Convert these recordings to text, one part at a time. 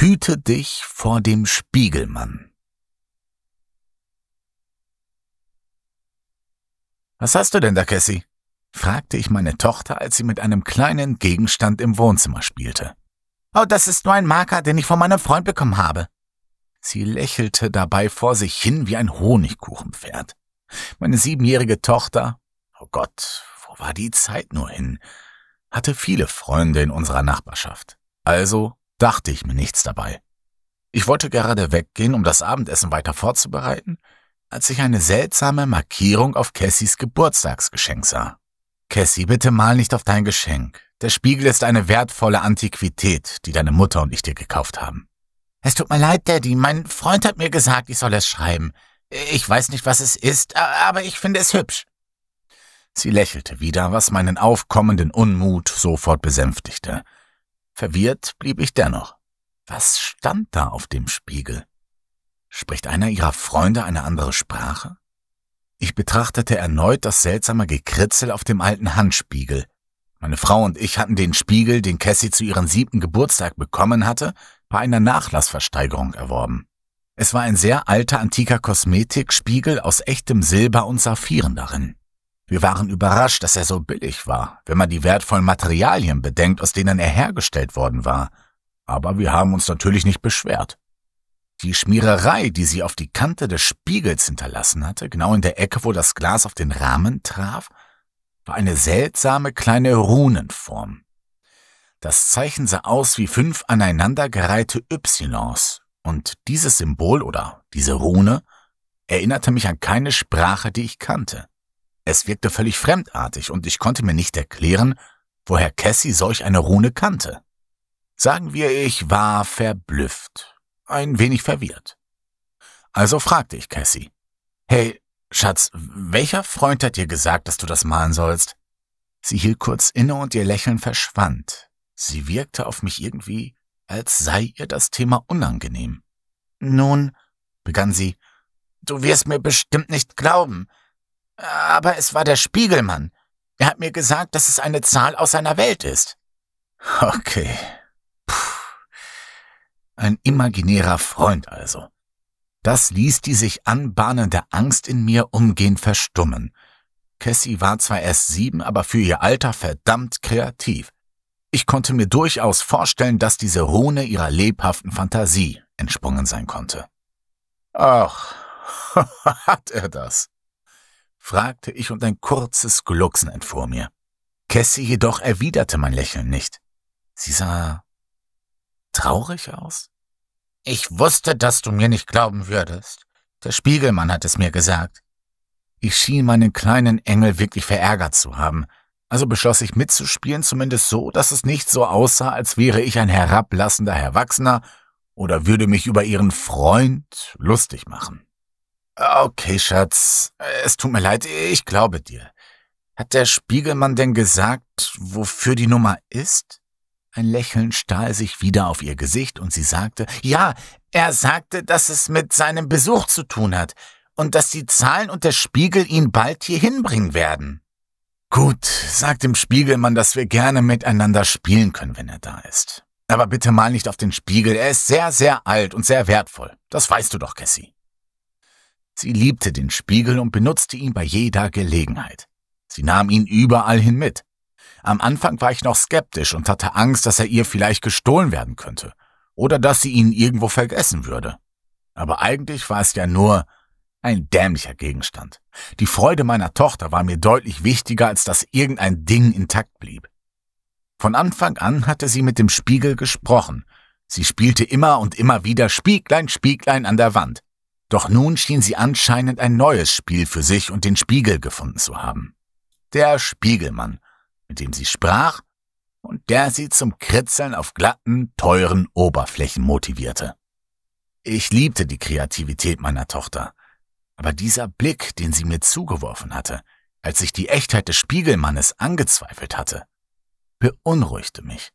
Hüte dich vor dem Spiegelmann. Was hast du denn da, Cassie? Fragte ich meine Tochter, als sie mit einem kleinen Gegenstand im Wohnzimmer spielte. Oh, das ist nur ein Marker, den ich von meinem Freund bekommen habe. Sie lächelte dabei vor sich hin wie ein Honigkuchenpferd. Meine 7-jährige Tochter, oh Gott, wo war die Zeit nur hin, hatte viele Freunde in unserer Nachbarschaft. Also dachte ich mir nichts dabei. Ich wollte gerade weggehen, um das Abendessen weiter vorzubereiten, als ich eine seltsame Markierung auf Cassies Geburtstagsgeschenk sah. »Cassie, bitte mal nicht auf dein Geschenk. Der Spiegel ist eine wertvolle Antiquität, die deine Mutter und ich dir gekauft haben.« »Es tut mir leid, Daddy. Mein Freund hat mir gesagt, ich soll es schreiben. Ich weiß nicht, was es ist, aber ich finde es hübsch.« Sie lächelte wieder, was meinen aufkommenden Unmut sofort besänftigte. Verwirrt blieb ich dennoch. Was stand da auf dem Spiegel? Spricht einer ihrer Freunde eine andere Sprache? Ich betrachtete erneut das seltsame Gekritzel auf dem alten Handspiegel. Meine Frau und ich hatten den Spiegel, den Cassie zu ihrem 7. Geburtstag bekommen hatte, bei einer Nachlassversteigerung erworben. Es war ein sehr alter, antiker Kosmetikspiegel aus echtem Silber und Saphiren darin. Wir waren überrascht, dass er so billig war, wenn man die wertvollen Materialien bedenkt, aus denen er hergestellt worden war. Aber wir haben uns natürlich nicht beschwert. Die Schmiererei, die sie auf die Kante des Spiegels hinterlassen hatte, genau in der Ecke, wo das Glas auf den Rahmen traf, war eine seltsame kleine Runenform. Das Zeichen sah aus wie 5 aneinandergereihte Ys, und dieses Symbol oder diese Rune erinnerte mich an keine Sprache, die ich kannte. Es wirkte völlig fremdartig, und ich konnte mir nicht erklären, woher Cassie solch eine Rune kannte. Sagen wir, ich war verblüfft, ein wenig verwirrt. Also fragte ich Cassie, »Hey, Schatz, welcher Freund hat dir gesagt, dass du das malen sollst?« Sie hielt kurz inne und ihr Lächeln verschwand. Sie wirkte auf mich irgendwie, als sei ihr das Thema unangenehm. »Nun«, begann sie, »du wirst mir bestimmt nicht glauben.« Aber es war der Spiegelmann. Er hat mir gesagt, dass es eine Zahl aus seiner Welt ist. Okay. Puh. Ein imaginärer Freund also. Das ließ die sich anbahnende Angst in mir umgehend verstummen. Cassie war zwar erst 7, aber für ihr Alter verdammt kreativ. Ich konnte mir durchaus vorstellen, dass diese Rune ihrer lebhaften Fantasie entsprungen sein konnte. Ach, hat er das? Fragte ich, und ein kurzes Glucksen entfuhr mir. Cassie jedoch erwiderte mein Lächeln nicht. Sie sah traurig aus. »Ich wusste, dass du mir nicht glauben würdest. Der Spiegelmann hat es mir gesagt.« Ich schien meinen kleinen Engel wirklich verärgert zu haben, also beschloss ich mitzuspielen, zumindest so, dass es nicht so aussah, als wäre ich ein herablassender Erwachsener oder würde mich über ihren Freund lustig machen. »Okay, Schatz, es tut mir leid, ich glaube dir. Hat der Spiegelmann denn gesagt, wofür die Nummer ist?« Ein Lächeln stahl sich wieder auf ihr Gesicht, und sie sagte, »Ja, er sagte, dass es mit seinem Besuch zu tun hat und dass die Zahlen und der Spiegel ihn bald hierhin bringen werden.« »Gut, sag dem Spiegelmann, dass wir gerne miteinander spielen können, wenn er da ist. Aber bitte mal nicht auf den Spiegel, er ist sehr, sehr alt und sehr wertvoll. Das weißt du doch, Cassie.« Sie liebte den Spiegel und benutzte ihn bei jeder Gelegenheit. Sie nahm ihn überall hin mit. Am Anfang war ich noch skeptisch und hatte Angst, dass er ihr vielleicht gestohlen werden könnte oder dass sie ihn irgendwo vergessen würde. Aber eigentlich war es ja nur ein dämlicher Gegenstand. Die Freude meiner Tochter war mir deutlich wichtiger, als dass irgendein Ding intakt blieb. Von Anfang an hatte sie mit dem Spiegel gesprochen. Sie spielte immer und immer wieder »Spieglein, Spieglein an der Wand«. Doch nun schien sie anscheinend ein neues Spiel für sich und den Spiegel gefunden zu haben. Der Spiegelmann, mit dem sie sprach und der sie zum Kritzeln auf glatten, teuren Oberflächen motivierte. Ich liebte die Kreativität meiner Tochter, aber dieser Blick, den sie mir zugeworfen hatte, als ich die Echtheit des Spiegelmannes angezweifelt hatte, beunruhigte mich.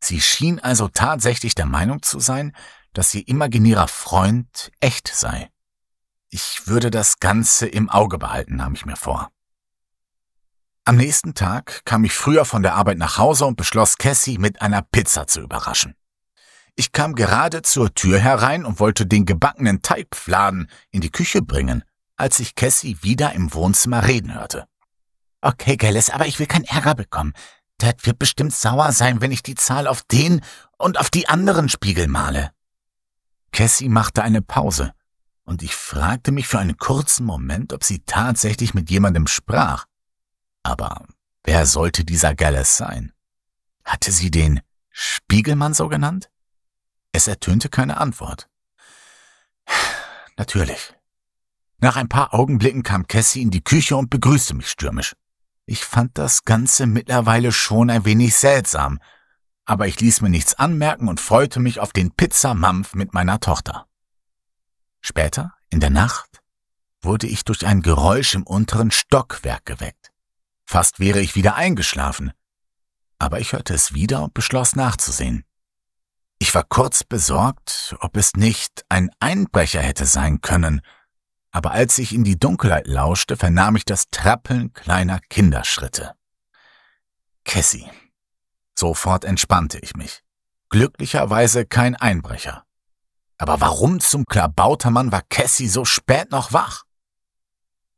Sie schien also tatsächlich der Meinung zu sein, dass ihr imaginärer Freund echt sei. Ich würde das Ganze im Auge behalten, nahm ich mir vor. Am nächsten Tag kam ich früher von der Arbeit nach Hause und beschloss, Cassie mit einer Pizza zu überraschen. Ich kam gerade zur Tür herein und wollte den gebackenen Teigfladen in die Küche bringen, als ich Cassie wieder im Wohnzimmer reden hörte. »Okay, Gelles, aber ich will keinen Ärger bekommen. Dad wird bestimmt sauer sein, wenn ich die Zahl auf den und auf die anderen Spiegel male.« Cassie machte eine Pause, und ich fragte mich für einen kurzen Moment, ob sie tatsächlich mit jemandem sprach. Aber wer sollte dieser Gelles sein? Hatte sie den Spiegelmann so genannt? Es ertönte keine Antwort. Natürlich. Nach ein paar Augenblicken kam Cassie in die Küche und begrüßte mich stürmisch. Ich fand das Ganze mittlerweile schon ein wenig seltsam, aber ich ließ mir nichts anmerken und freute mich auf den Pizzamampf mit meiner Tochter. Später, in der Nacht, wurde ich durch ein Geräusch im unteren Stockwerk geweckt. Fast wäre ich wieder eingeschlafen, aber ich hörte es wieder und beschloss nachzusehen. Ich war kurz besorgt, ob es nicht ein Einbrecher hätte sein können, aber als ich in die Dunkelheit lauschte, vernahm ich das Trappeln kleiner Kinderschritte. Cassie. Sofort entspannte ich mich. Glücklicherweise kein Einbrecher. Aber warum zum Klabautermann war Cassie so spät noch wach?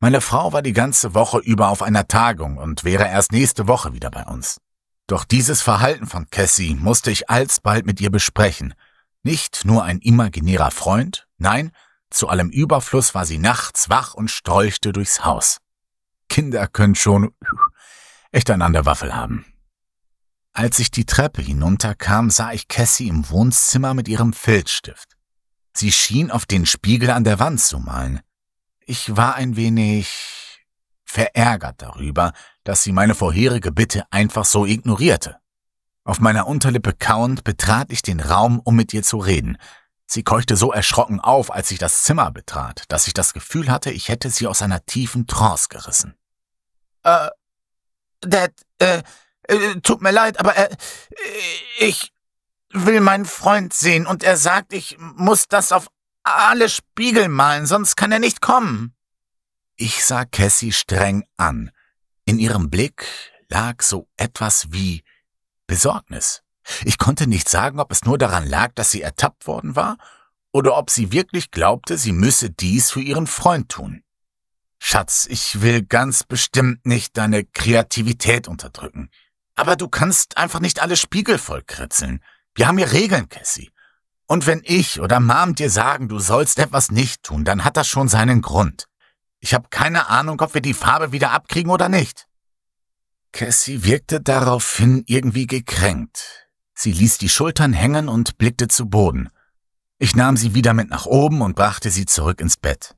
Meine Frau war die ganze Woche über auf einer Tagung und wäre erst nächste Woche wieder bei uns. Doch dieses Verhalten von Cassie musste ich alsbald mit ihr besprechen. Nicht nur ein imaginärer Freund, nein, zu allem Überfluss war sie nachts wach und strolchte durchs Haus. Kinder können schon echt einander Waffel haben. Als ich die Treppe hinunterkam, sah ich Cassie im Wohnzimmer mit ihrem Filzstift. Sie schien auf den Spiegel an der Wand zu malen. Ich war ein wenig verärgert darüber, dass sie meine vorherige Bitte einfach so ignorierte. Auf meiner Unterlippe kauend betrat ich den Raum, um mit ihr zu reden. Sie keuchte so erschrocken auf, als ich das Zimmer betrat, dass ich das Gefühl hatte, ich hätte sie aus einer tiefen Trance gerissen. Dad, tut mir leid, aber ich will meinen Freund sehen und er sagt, ich muss das auf alle Spiegel malen, sonst kann er nicht kommen.« Ich sah Cassie streng an. In ihrem Blick lag so etwas wie Besorgnis. Ich konnte nicht sagen, ob es nur daran lag, dass sie ertappt worden war, oder ob sie wirklich glaubte, sie müsse dies für ihren Freund tun. »Schatz, ich will ganz bestimmt nicht deine Kreativität unterdrücken. Aber du kannst einfach nicht alle Spiegel vollkritzeln. Wir haben hier Regeln, Cassie. Und wenn ich oder Mom dir sagen, du sollst etwas nicht tun, dann hat das schon seinen Grund. Ich habe keine Ahnung, ob wir die Farbe wieder abkriegen oder nicht.« Cassie wirkte daraufhin irgendwie gekränkt. Sie ließ die Schultern hängen und blickte zu Boden. Ich nahm sie wieder mit nach oben und brachte sie zurück ins Bett.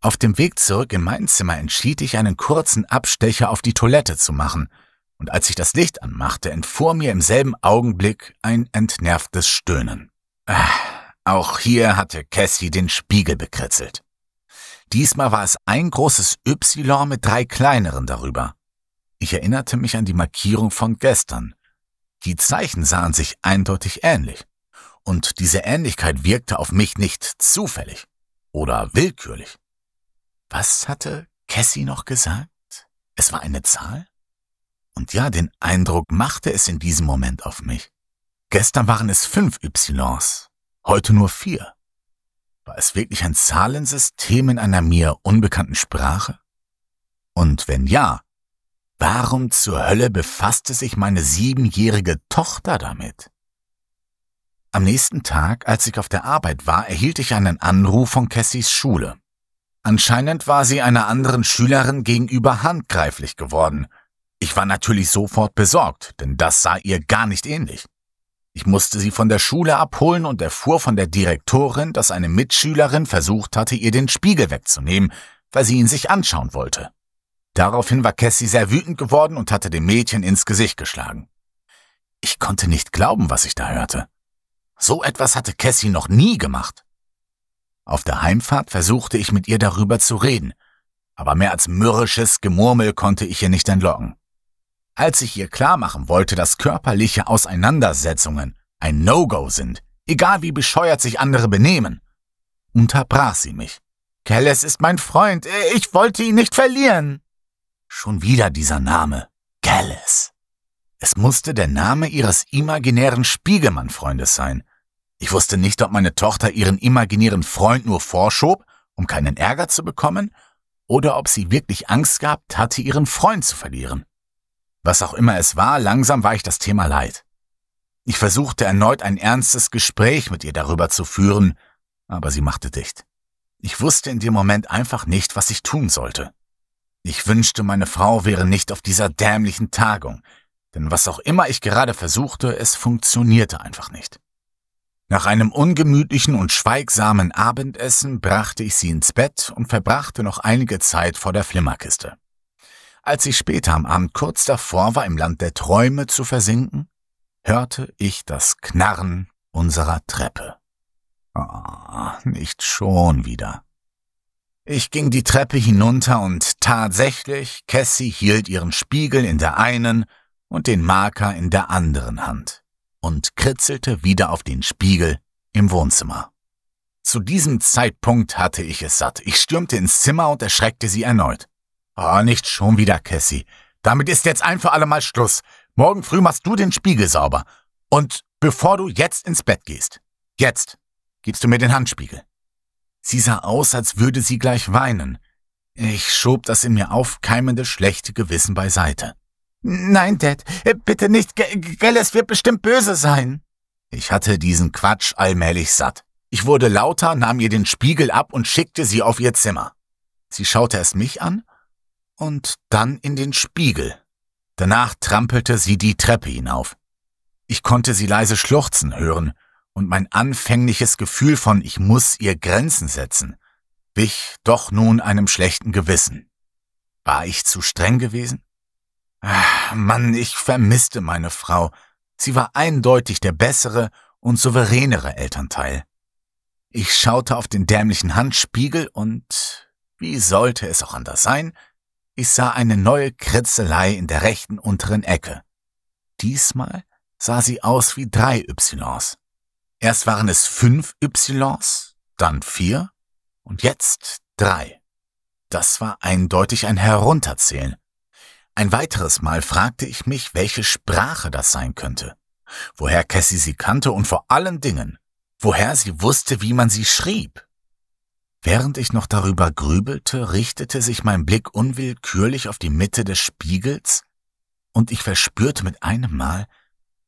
Auf dem Weg zurück in mein Zimmer entschied ich, einen kurzen Abstecher auf die Toilette zu machen. Und als ich das Licht anmachte, entfuhr mir im selben Augenblick ein entnervtes Stöhnen. Auch hier hatte Cassie den Spiegel bekritzelt. Diesmal war es ein großes Y mit 3 kleineren darüber. Ich erinnerte mich an die Markierung von gestern. Die Zeichen sahen sich eindeutig ähnlich. Und diese Ähnlichkeit wirkte auf mich nicht zufällig oder willkürlich. Was hatte Cassie noch gesagt? Es war eine Zahl? Und ja, den Eindruck machte es in diesem Moment auf mich. Gestern waren es 5 Ys, heute nur 4. War es wirklich ein Zahlensystem in einer mir unbekannten Sprache? Und wenn ja, warum zur Hölle befasste sich meine 7-jährige Tochter damit? Am nächsten Tag, als ich auf der Arbeit war, erhielt ich einen Anruf von Cassies Schule. Anscheinend war sie einer anderen Schülerin gegenüber handgreiflich geworden. Ich war natürlich sofort besorgt, denn das sah ihr gar nicht ähnlich. Ich musste sie von der Schule abholen und erfuhr von der Direktorin, dass eine Mitschülerin versucht hatte, ihr den Spiegel wegzunehmen, weil sie ihn sich anschauen wollte. Daraufhin war Cassie sehr wütend geworden und hatte dem Mädchen ins Gesicht geschlagen. Ich konnte nicht glauben, was ich da hörte. So etwas hatte Cassie noch nie gemacht. Auf der Heimfahrt versuchte ich, mit ihr darüber zu reden, aber mehr als mürrisches Gemurmel konnte ich ihr nicht entlocken. Als ich ihr klarmachen wollte, dass körperliche Auseinandersetzungen ein No-Go sind, egal wie bescheuert sich andere benehmen, unterbrach sie mich. »Gelles ist mein Freund, ich wollte ihn nicht verlieren.« Schon wieder dieser Name, Gelles. Es musste der Name ihres imaginären Spiegelmann-Freundes sein. Ich wusste nicht, ob meine Tochter ihren imaginären Freund nur vorschob, um keinen Ärger zu bekommen, oder ob sie wirklich Angst gehabt hatte, ihren Freund zu verlieren. Was auch immer es war, langsam war ich das Thema leid. Ich versuchte erneut ein ernstes Gespräch mit ihr darüber zu führen, aber sie machte dicht. Ich wusste in dem Moment einfach nicht, was ich tun sollte. Ich wünschte, meine Frau wäre nicht auf dieser dämlichen Tagung, denn was auch immer ich gerade versuchte, es funktionierte einfach nicht. Nach einem ungemütlichen und schweigsamen Abendessen brachte ich sie ins Bett und verbrachte noch einige Zeit vor der Flimmerkiste. Als ich später am Abend kurz davor war, im Land der Träume zu versinken, hörte ich das Knarren unserer Treppe. Ah, nicht schon wieder. Ich ging die Treppe hinunter und tatsächlich, Cassie hielt ihren Spiegel in der einen und den Marker in der anderen Hand und kritzelte wieder auf den Spiegel im Wohnzimmer. Zu diesem Zeitpunkt hatte ich es satt. Ich stürmte ins Zimmer und erschreckte sie erneut. Ah, nicht schon wieder, Cassie. Damit ist jetzt ein für alle Mal Schluss. Morgen früh machst du den Spiegel sauber. Und bevor du jetzt ins Bett gehst, jetzt gibst du mir den Handspiegel. Sie sah aus, als würde sie gleich weinen. Ich schob das in mir aufkeimende schlechte Gewissen beiseite. »Nein, Dad, bitte nicht, Gelles wird bestimmt böse sein.« Ich hatte diesen Quatsch allmählich satt. Ich wurde lauter, nahm ihr den Spiegel ab und schickte sie auf ihr Zimmer. Sie schaute erst mich an und dann in den Spiegel. Danach trampelte sie die Treppe hinauf. Ich konnte sie leise schluchzen hören. Und mein anfängliches Gefühl von ich muss ihr Grenzen setzen, wich doch nun einem schlechten Gewissen. War ich zu streng gewesen? Ach, Mann, ich vermisste meine Frau. Sie war eindeutig der bessere und souveränere Elternteil. Ich schaute auf den dämlichen Handspiegel und, wie sollte es auch anders sein, ich sah eine neue Kritzelei in der rechten unteren Ecke. Diesmal sah sie aus wie 3 Ys. Erst waren es 5 Ys, dann 4 und jetzt 3. Das war eindeutig ein Herunterzählen. Ein weiteres Mal fragte ich mich, welche Sprache das sein könnte, woher Cassie sie kannte und vor allen Dingen, woher sie wusste, wie man sie schrieb. Während ich noch darüber grübelte, richtete sich mein Blick unwillkürlich auf die Mitte des Spiegels und ich verspürte mit einem Mal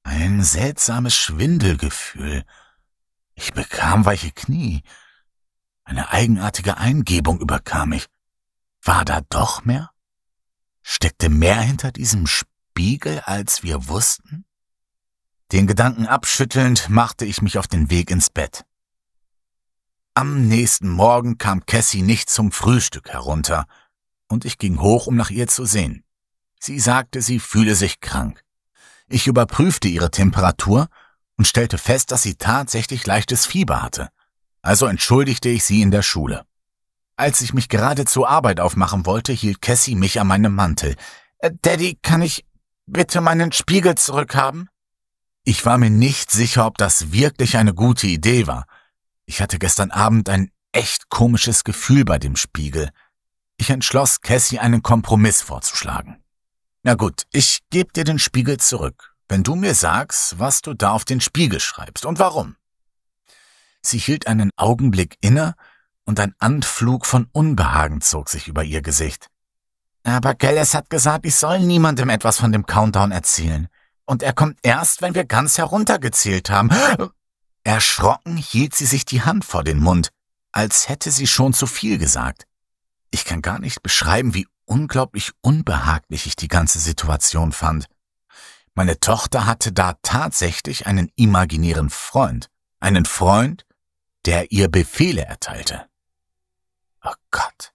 ein seltsames Schwindelgefühl. Ich bekam weiche Knie. Eine eigenartige Eingebung überkam mich. War da doch mehr? Steckte mehr hinter diesem Spiegel, als wir wussten? Den Gedanken abschüttelnd machte ich mich auf den Weg ins Bett. Am nächsten Morgen kam Cassie nicht zum Frühstück herunter und ich ging hoch, um nach ihr zu sehen. Sie sagte, sie fühle sich krank. Ich überprüfte ihre Temperatur und stellte fest, dass sie tatsächlich leichtes Fieber hatte, also entschuldigte ich sie in der Schule. Als ich mich gerade zur Arbeit aufmachen wollte, hielt Cassie mich an meinem Mantel. »Daddy, kann ich bitte meinen Spiegel zurückhaben?« Ich war mir nicht sicher, ob das wirklich eine gute Idee war. Ich hatte gestern Abend ein echt komisches Gefühl bei dem Spiegel. Ich entschloss, Cassie einen Kompromiss vorzuschlagen. »Na gut, ich gebe dir den Spiegel zurück, wenn du mir sagst, was du da auf den Spiegel schreibst und warum.« Sie hielt einen Augenblick inne und ein Anflug von Unbehagen zog sich über ihr Gesicht. »Aber Gelles hat gesagt, ich soll niemandem etwas von dem Countdown erzählen. Und er kommt erst, wenn wir ganz heruntergezählt haben.« Erschrocken hielt sie sich die Hand vor den Mund, als hätte sie schon zu viel gesagt. Ich kann gar nicht beschreiben, wie unglaublich unbehaglich ich die ganze Situation fand. Meine Tochter hatte da tatsächlich einen imaginären Freund. Einen Freund, der ihr Befehle erteilte. Oh Gott,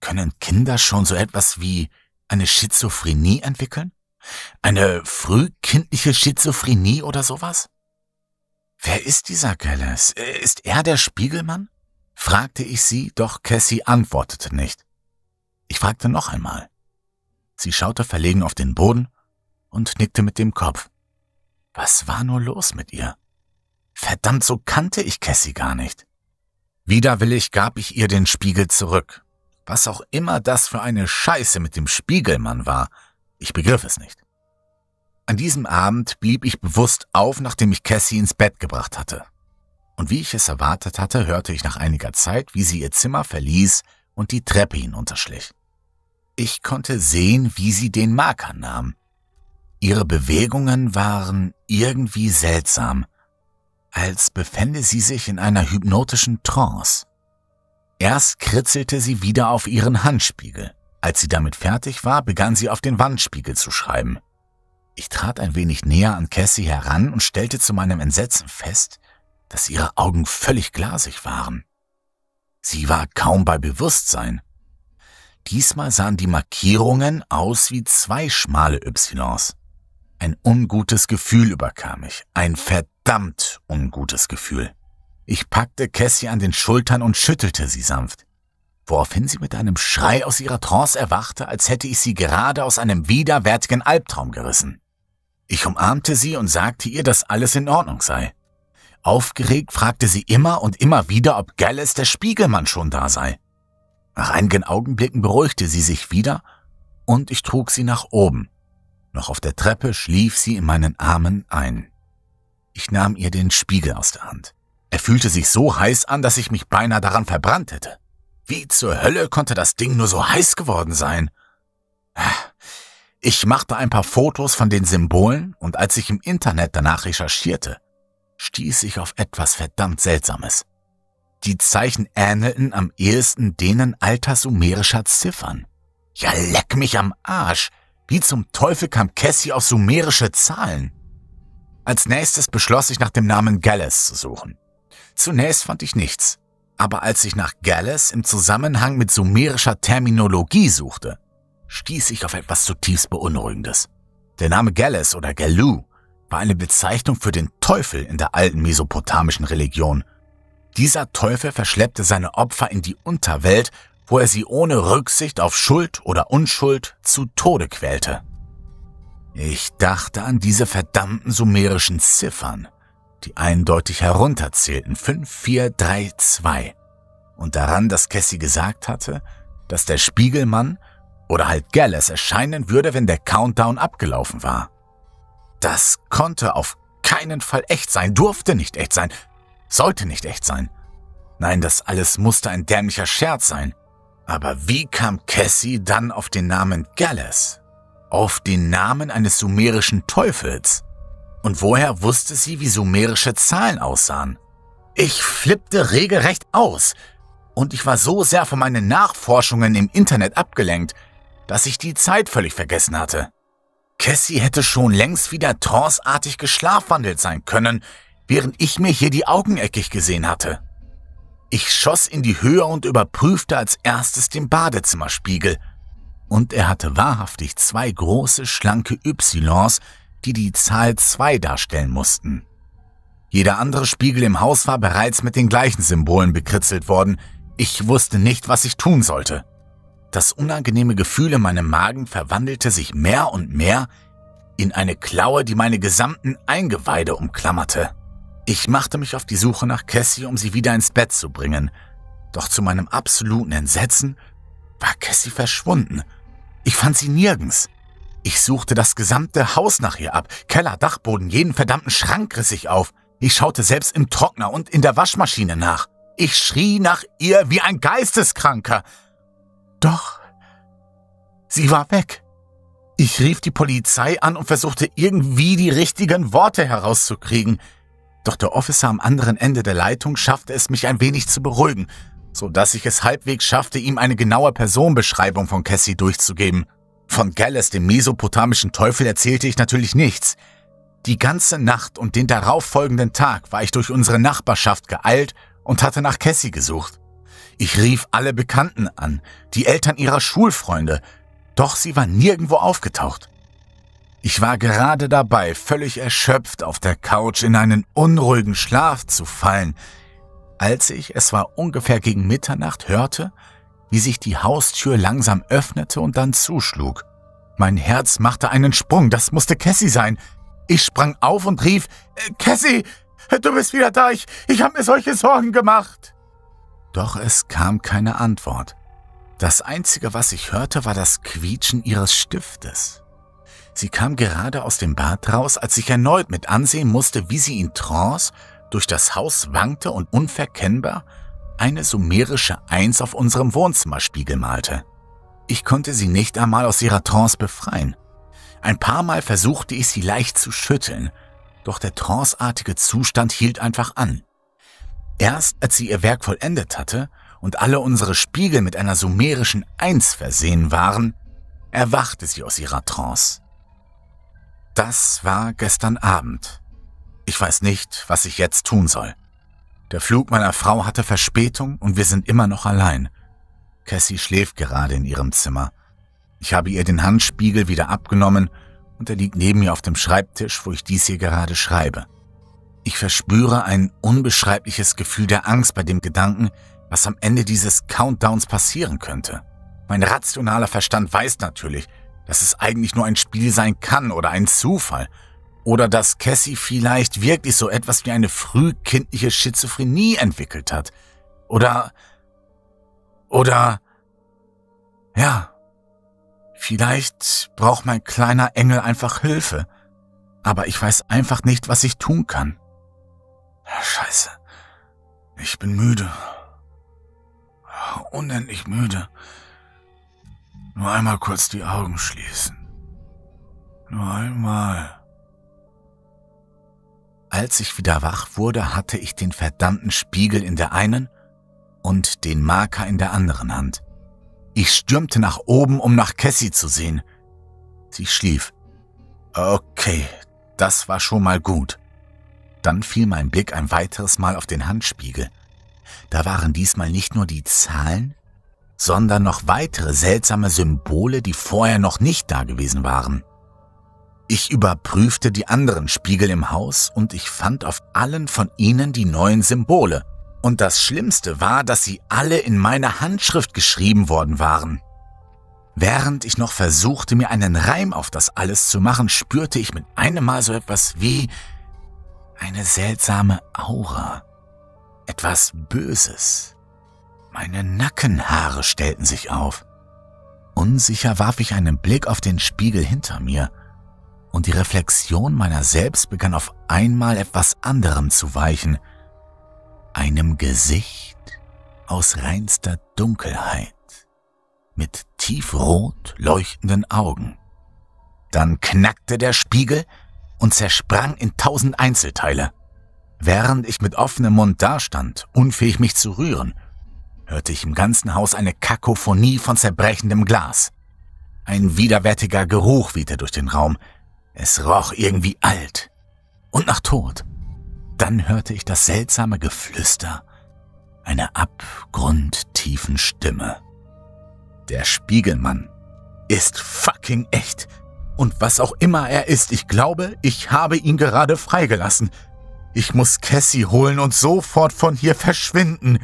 können Kinder schon so etwas wie eine Schizophrenie entwickeln? Eine frühkindliche Schizophrenie oder sowas? Wer ist dieser Gelles? Ist er der Spiegelmann? Fragte ich sie, doch Cassie antwortete nicht. Ich fragte noch einmal. Sie schaute verlegen auf den Boden und nickte mit dem Kopf. Was war nur los mit ihr? Verdammt, so kannte ich Cassie gar nicht. Widerwillig gab ich ihr den Spiegel zurück. Was auch immer das für eine Scheiße mit dem Spiegelmann war, ich begriff es nicht. An diesem Abend blieb ich bewusst auf, nachdem ich Cassie ins Bett gebracht hatte. und wie ich es erwartet hatte, hörte ich nach einiger Zeit, wie sie ihr Zimmer verließ und die Treppe hinunterschlich. Ich konnte sehen, wie sie den Marker nahm. Ihre Bewegungen waren irgendwie seltsam, als befände sie sich in einer hypnotischen Trance. Erst kritzelte sie wieder auf ihren Handspiegel. Als sie damit fertig war, begann sie auf den Wandspiegel zu schreiben. Ich trat ein wenig näher an Cassie heran und stellte zu meinem Entsetzen fest, dass ihre Augen völlig glasig waren. Sie war kaum bei Bewusstsein. Diesmal sahen die Markierungen aus wie zwei schmale Ys. Ein ungutes Gefühl überkam mich, ein verdammt ungutes Gefühl. Ich packte Cassie an den Schultern und schüttelte sie sanft, woraufhin sie mit einem Schrei aus ihrer Trance erwachte, als hätte ich sie gerade aus einem widerwärtigen Albtraum gerissen. Ich umarmte sie und sagte ihr, dass alles in Ordnung sei. Aufgeregt fragte sie immer und immer wieder, ob Gelles der Spiegelmann schon da sei. Nach einigen Augenblicken beruhigte sie sich wieder und ich trug sie nach oben. Noch auf der Treppe schlief sie in meinen Armen ein. Ich nahm ihr den Spiegel aus der Hand. Er fühlte sich so heiß an, dass ich mich beinahe daran verbrannt hätte. Wie zur Hölle konnte das Ding nur so heiß geworden sein? Ich machte ein paar Fotos von den Symbolen und als ich im Internet danach recherchierte, stieß ich auf etwas verdammt Seltsames. Die Zeichen ähnelten am ehesten denen alter sumerischer Ziffern. Ja, leck mich am Arsch! Wie zum Teufel kam Cassie auf sumerische Zahlen? Als nächstes beschloss ich, nach dem Namen Gelles zu suchen. Zunächst fand ich nichts, aber als ich nach Gelles im Zusammenhang mit sumerischer Terminologie suchte, stieß ich auf etwas zutiefst Beunruhigendes. Der Name Gelles oder Galu war eine Bezeichnung für den Teufel in der alten mesopotamischen Religion. Dieser Teufel verschleppte seine Opfer in die Unterwelt, wo er sie ohne Rücksicht auf Schuld oder Unschuld zu Tode quälte. Ich dachte an diese verdammten sumerischen Ziffern, die eindeutig herunterzählten, 5432, und daran, dass Cassie gesagt hatte, dass der Spiegelmann oder halt Gelles erscheinen würde, wenn der Countdown abgelaufen war. Das konnte auf keinen Fall echt sein, durfte nicht echt sein, sollte nicht echt sein. Nein, das alles musste ein dämlicher Scherz sein. Aber wie kam Cassie dann auf den Namen Gelles? Auf den Namen eines sumerischen Teufels? Und woher wusste sie, wie sumerische Zahlen aussahen? Ich flippte regelrecht aus und ich war so sehr von meinen Nachforschungen im Internet abgelenkt, dass ich die Zeit völlig vergessen hatte. Cassie hätte schon längst wieder tranceartig geschlafwandelt sein können, während ich mir hier die Augen eckig gesehen hatte. Ich schoss in die Höhe und überprüfte als erstes den Badezimmerspiegel. Und er hatte wahrhaftig zwei große, schlanke Ys, die die Zahl 2 darstellen mussten. Jeder andere Spiegel im Haus war bereits mit den gleichen Symbolen bekritzelt worden. Ich wusste nicht, was ich tun sollte. Das unangenehme Gefühl in meinem Magen verwandelte sich mehr und mehr in eine Klaue, die meine gesamten Eingeweide umklammerte. Ich machte mich auf die Suche nach Cassie, um sie wieder ins Bett zu bringen. Doch zu meinem absoluten Entsetzen war Cassie verschwunden. Ich fand sie nirgends. Ich suchte das gesamte Haus nach ihr ab. Keller, Dachboden, jeden verdammten Schrank riss ich auf. Ich schaute selbst im Trockner und in der Waschmaschine nach. Ich schrie nach ihr wie ein Geisteskranker. Doch sie war weg. Ich rief die Polizei an und versuchte irgendwie die richtigen Worte herauszukriegen. Doch der Officer am anderen Ende der Leitung schaffte es, mich ein wenig zu beruhigen, sodass ich es halbwegs schaffte, ihm eine genaue Personenbeschreibung von Cassie durchzugeben. Von Gelles, dem mesopotamischen Teufel, erzählte ich natürlich nichts. Die ganze Nacht und den darauffolgenden Tag war ich durch unsere Nachbarschaft geeilt und hatte nach Cassie gesucht. Ich rief alle Bekannten an, die Eltern ihrer Schulfreunde, doch sie war nirgendwo aufgetaucht. Ich war gerade dabei, völlig erschöpft auf der Couch in einen unruhigen Schlaf zu fallen, als ich, es war ungefähr gegen Mitternacht, hörte, wie sich die Haustür langsam öffnete und dann zuschlug. Mein Herz machte einen Sprung, das musste Cassie sein. Ich sprang auf und rief, »Cassie, du bist wieder da, ich habe mir solche Sorgen gemacht.« Doch es kam keine Antwort. Das Einzige, was ich hörte, war das Quietschen ihres Stiftes. Sie kam gerade aus dem Bad raus, als ich erneut mit ansehen musste, wie sie in Trance Durch das Haus wankte und unverkennbar eine sumerische Eins auf unserem Wohnzimmerspiegel malte. Ich konnte sie nicht einmal aus ihrer Trance befreien. Ein paar Mal versuchte ich, sie leicht zu schütteln, doch der tranceartige Zustand hielt einfach an. Erst als sie ihr Werk vollendet hatte und alle unsere Spiegel mit einer sumerischen Eins versehen waren, erwachte sie aus ihrer Trance. Das war gestern Abend. Ich weiß nicht, was ich jetzt tun soll. Der Flug meiner Frau hatte Verspätung und wir sind immer noch allein. Cassie schläft gerade in ihrem Zimmer. Ich habe ihr den Handspiegel wieder abgenommen und er liegt neben mir auf dem Schreibtisch, wo ich dies hier gerade schreibe. Ich verspüre ein unbeschreibliches Gefühl der Angst bei dem Gedanken, was am Ende dieses Countdowns passieren könnte. Mein rationaler Verstand weiß natürlich, dass es eigentlich nur ein Spiel sein kann oder ein Zufall oder dass Cassie vielleicht wirklich so etwas wie eine frühkindliche Schizophrenie entwickelt hat oder ja, vielleicht braucht mein kleiner Engel einfach Hilfe, aber ich weiß einfach nicht, was ich tun kann. Scheiße, ich bin müde. Unendlich müde. Nur einmal kurz die Augen schließen. Nur einmal. Als ich wieder wach wurde, hatte ich den verdammten Spiegel in der einen und den Marker in der anderen Hand. Ich stürmte nach oben, um nach Cassie zu sehen. Sie schlief. Okay, das war schon mal gut. Dann fiel mein Blick ein weiteres Mal auf den Handspiegel. Da waren diesmal nicht nur die Zahlen, sondern noch weitere seltsame Symbole, die vorher noch nicht da gewesen waren. Ich überprüfte die anderen Spiegel im Haus und ich fand auf allen von ihnen die neuen Symbole. Und das Schlimmste war, dass sie alle in meiner Handschrift geschrieben worden waren. Während ich noch versuchte, mir einen Reim auf das alles zu machen, spürte ich mit einem Mal so etwas wie eine seltsame Aura. Etwas Böses. Meine Nackenhaare stellten sich auf. Unsicher warf ich einen Blick auf den Spiegel hinter mir und die Reflexion meiner selbst begann auf einmal etwas anderem zu weichen. Einem Gesicht aus reinster Dunkelheit mit tiefrot leuchtenden Augen. Dann knackte der Spiegel und zersprang in 1000 Einzelteile. Während ich mit offenem Mund dastand, unfähig mich zu rühren, hörte ich im ganzen Haus eine Kakophonie von zerbrechendem Glas. Ein widerwärtiger Geruch wehte durch den Raum. Es roch irgendwie alt und nach Tod. Dann hörte ich das seltsame Geflüster einer abgrundtiefen Stimme. Der Spiegelmann ist fucking echt. Und was auch immer er ist, ich glaube, ich habe ihn gerade freigelassen. Ich muss Cassie holen und sofort von hier verschwinden,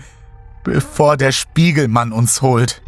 bevor der Spiegelmann uns holt.